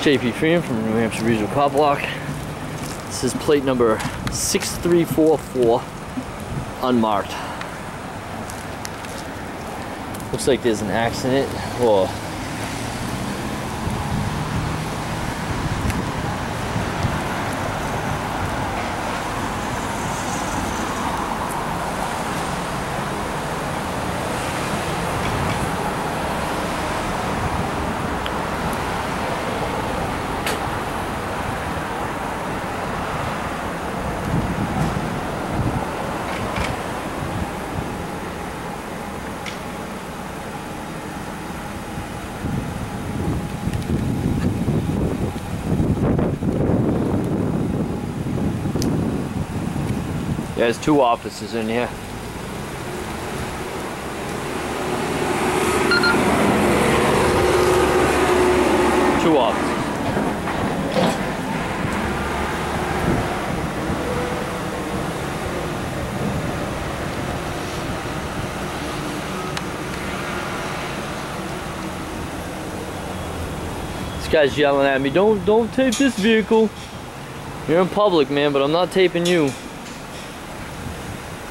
JP Freeman from New Hampshire Regional Cop Block. This is plate number 6344, unmarked. Looks like there's an accident or there's two officers in here. Two officers. This guy's yelling at me, don't tape this vehicle. You're in public, man, but I'm not taping you.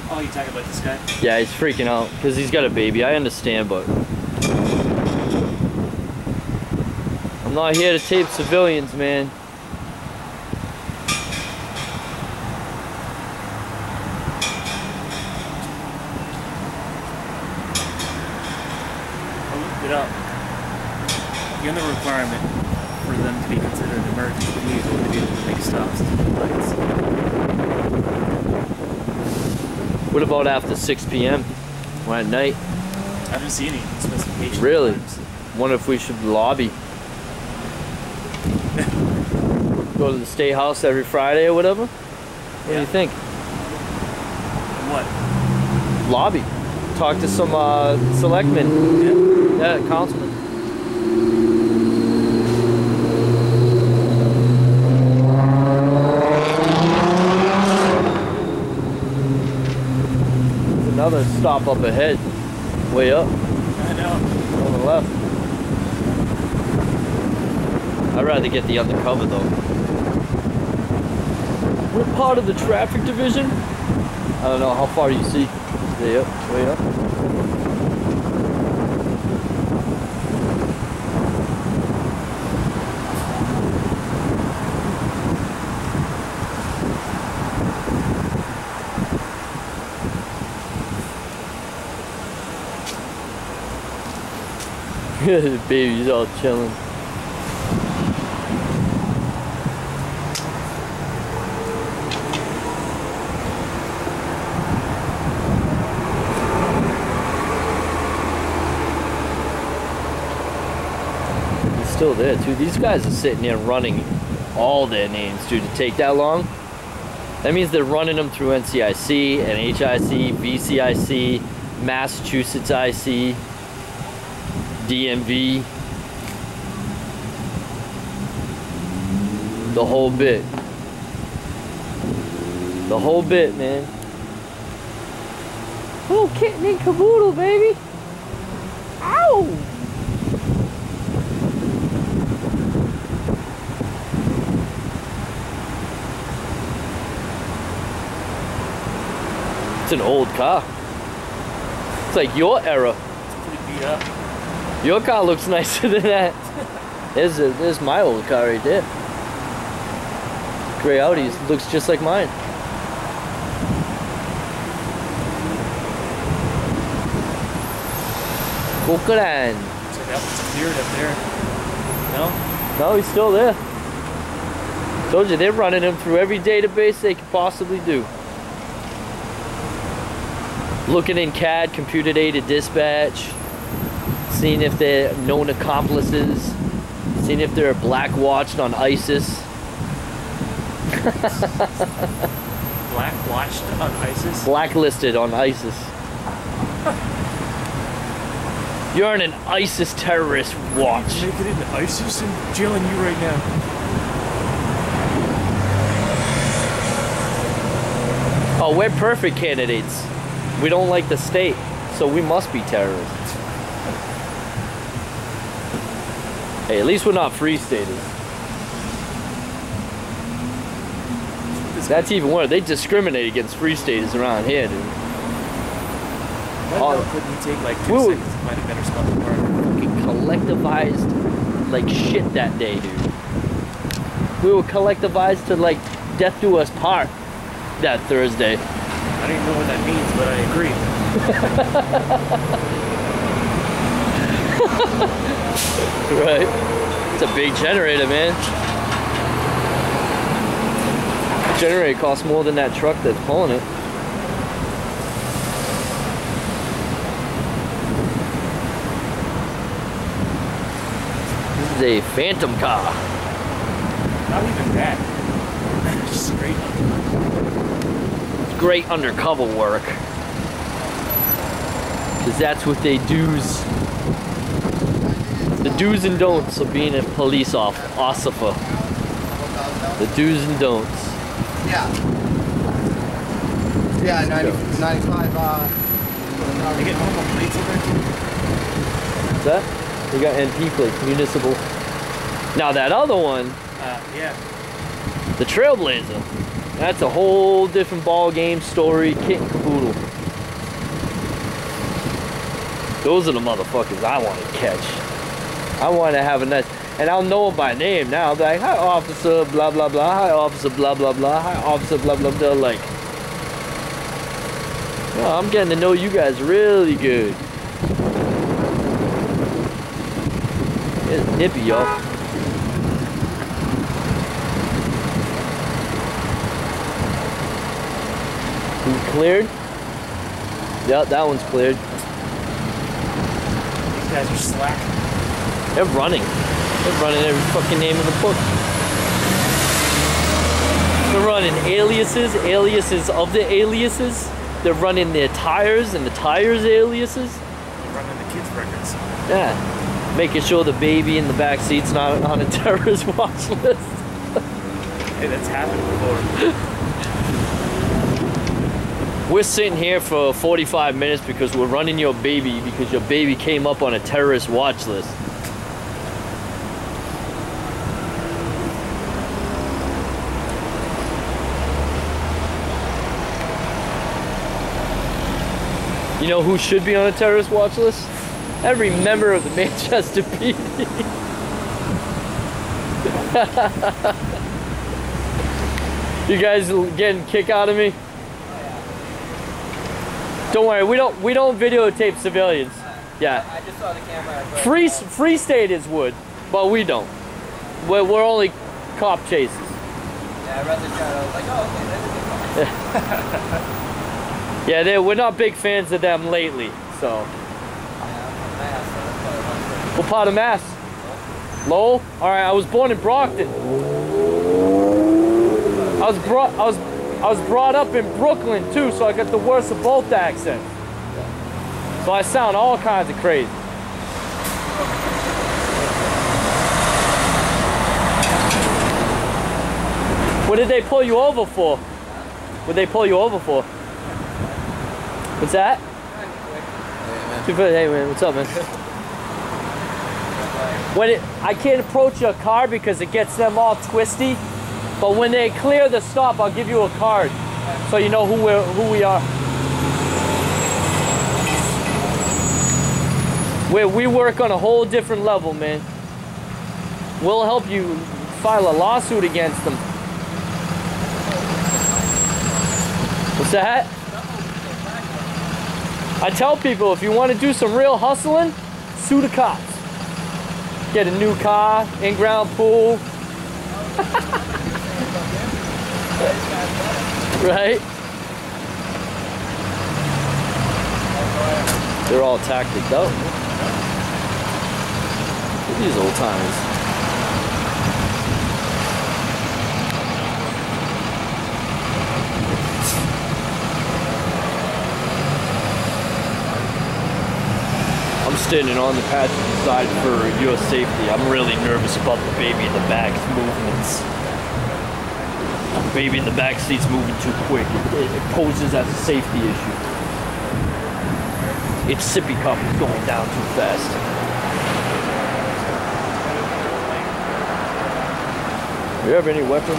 Oh, you talking about this guy? Yeah, he's freaking out because he's got a baby. I understand, but I'm not here to tape civilians, man. Oh, look it up. You're in the requirement for them to be considered an emergency vehicle to be able to make stops to the lights. What about after 6 p.m. or at night? I haven't seen any specifications. Really? Wonder if we should lobby. Go to the State House every Friday or whatever? What do you think? What? Lobby. Talk to some selectmen. Yeah. Yeah, councilmen. Another stop up ahead, way up. I know. On the left. I'd rather get the undercover though. We're part of the traffic division. I don't know how far you see. Way up, way up. The baby's all chilling. He's still there too. These guys are sitting there running all their names, dude. To take that long, that means they're running them through NCIC and HIC, BCIC, Massachusetts IC, DMV, the whole bit, man. Oh, kitten and caboodle, baby. Ow. It's an old car. It's like your era. It's pretty beat up. Your car looks nicer than that. There's my old car right there. Gray Audi looks just like mine. Brooklyn. So that one's cleared up there. No? No, he's still there. Told you, they're running him through every database they could possibly do. Looking in CAD, computer-aided dispatch. Seeing if they're known accomplices, seeing if they're black watched on ISIS. Black watched on ISIS? Blacklisted on ISIS. You're on an ISIS terrorist watch. They get into ISIS and jailing you right now. Oh, we're perfect candidates. We don't like the state, so we must be terrorists. Hey, at least we're not free staters. That's even worse. They discriminate against free staters around here, dude. Why couldn't you take like 2 seconds to find a better spot to park? Fucking collectivized like shit that day, dude. We were collectivized to like death to us park that Thursday. I don't even know what that means, but I agree. Right. It's a big generator, man. Generator costs more than that truck that's pulling it. This is a phantom car. Not even that. Straight undercover. It's great undercover work. Because that's what they do's. The do's and don'ts of being a police officer. The do's and don'ts. Yeah. Yeah, 95, they get normal plates over there. What's that? They got NP plates, municipal. Now that other one, yeah. The Trailblazer. That's a whole different ball game, story, kit and caboodle. Those are the motherfuckers I want to catch. I want to have a nice... And I'll know them by name now. I'll be like, hi officer, blah, blah, blah. Hi officer, blah, blah, blah. Hi officer, blah, blah, blah. Like, oh, I'm getting to know you guys really good. It's nippy, y'all. Who cleared? Yeah, that one's cleared. These guys are slack. They're running. They're running every fucking name of the book. They're running aliases, aliases of the aliases. They're running their tires and the tires' aliases. They're running the kids' records. Yeah. Making sure the baby in the back seat's not on a terrorist watch list. Hey, that's happened before. We're sitting here for 45 minutes because we're running your baby because your baby came up on a terrorist watch list. You know who should be on a terrorist watch list? Every member of the Manchester PD. You guys getting a kick out of me? Don't worry, we don't videotape civilians. Yeah. I just saw the camera. Free staters would, but we don't. We're only cop chases. Yeah, I read the chat. I was like, oh, okay, that's a good one. Yeah, we're not big fans of them lately, so. What part of Mass? Lowell? Alright, I was born in Brockton. I was brought up in Brooklyn too, so I got the worst of both accents. So I sound all kinds of crazy. What did they pull you over for? What did they pull you over for? What's that? Hey man. Hey man, what's up man? I can't approach your car because it gets them all twisty, but when they clear the stop, I'll give you a card so you know who we are. We work on a whole different level, man. We'll help you file a lawsuit against them. What's that? I tell people, if you want to do some real hustling, sue the cops. Get a new car, in-ground pool. Right? They're all tactics up. Look at these old timers. Standing on the passenger side for your safety. I'm really nervous about the baby in the back's movements. The baby in the back seat's moving too quick. It poses as a safety issue. Its sippy cup is going down too fast. If you have any weapons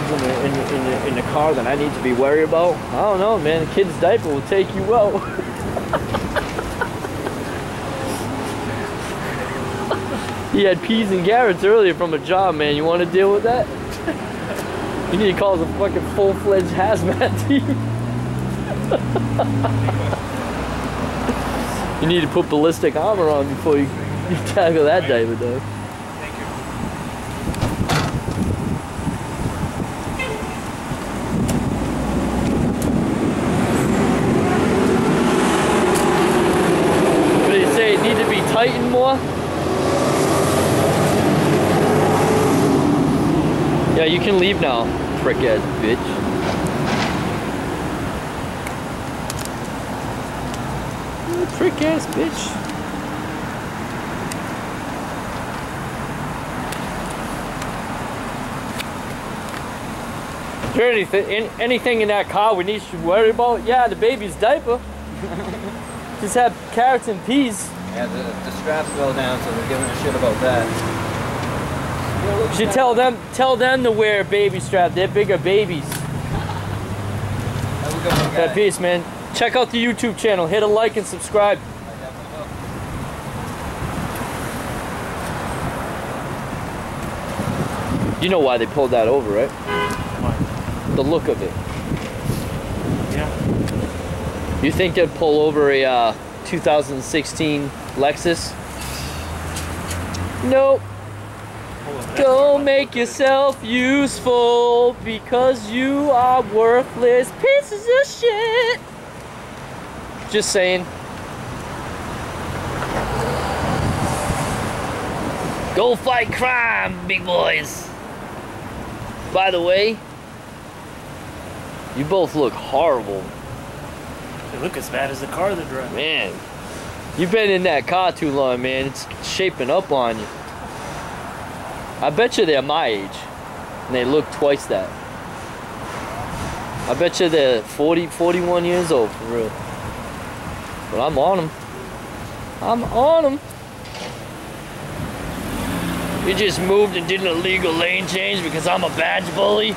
in the car that I need to be worried about, I don't know, man. A kid's diaper will take you out. He had peas and carrots earlier from a job, man. You want to deal with that? You need to call the fucking full-fledged hazmat team. You need to put ballistic armor on before you tackle that diaper, though. Tighten more. Yeah, you can leave now, prick ass bitch. Prick ass bitch. Is there anything in that car we need to worry about? Yeah, the baby's diaper. Just have carrots and peas. Yeah, the straps fell down, so they're giving a shit about that. You should tell them to wear a baby strap. They're bigger babies. That piece, man. Check out the YouTube channel. Hit a like and subscribe. You know why they pulled that over, right? Why? The look of it. Yeah. You think they'd pull over a 2016? Lexus? Nope. Go make yourself useful because you are worthless pieces of shit. Just saying. Go fight crime, big boys. By the way, you both look horrible. They look as bad as the car they're driving. Man. You've been in that car too long, man. It's shaping up on you. I bet you they're my age, and they look twice that. I bet you they're 41 years old, for real. But I'm on them. I'm on them. You just moved and did an illegal lane change because I'm a badge bully?